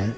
right?